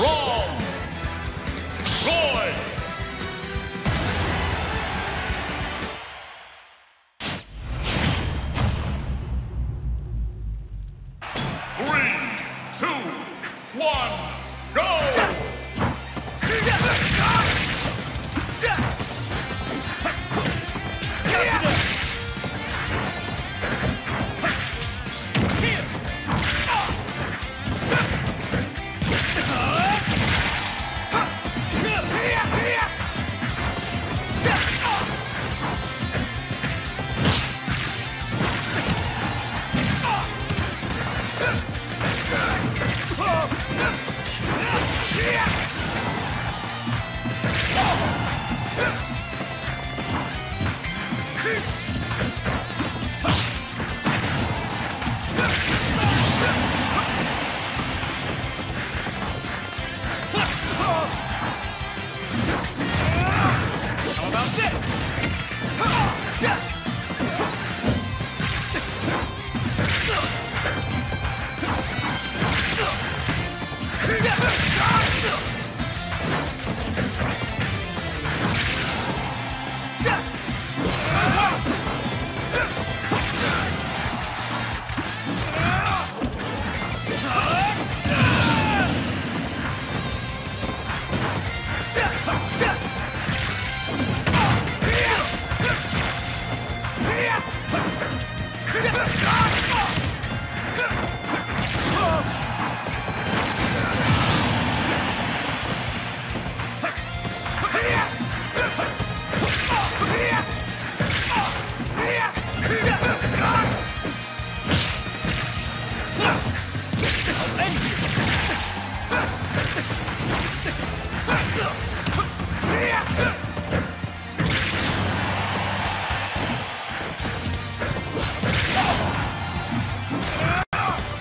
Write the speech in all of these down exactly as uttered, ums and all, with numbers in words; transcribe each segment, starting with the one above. from Troy. Three, two,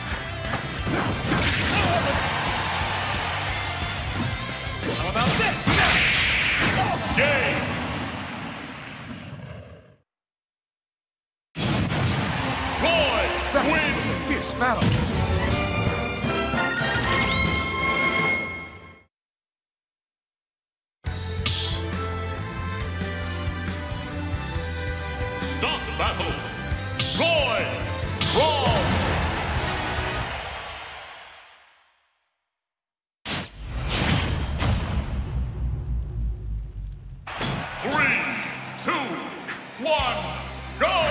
one, go! Stop battle! Troy! Wrong! Three, two, one, go!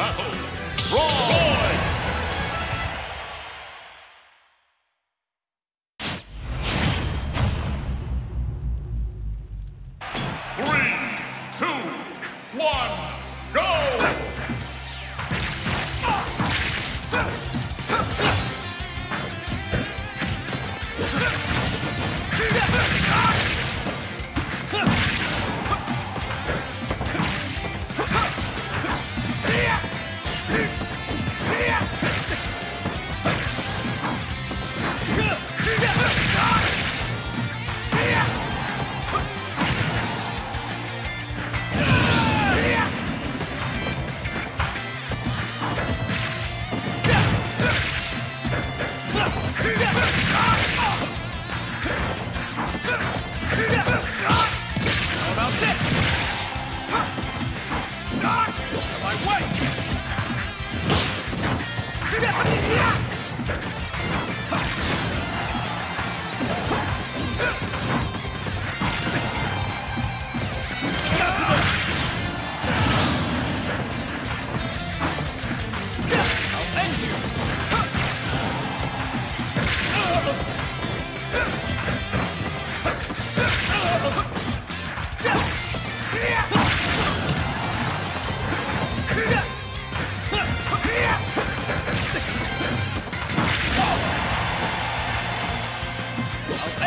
Battle! Roy! Three, two, one, go!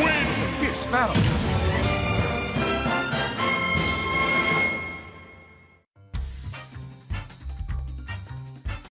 Wins a fierce battle.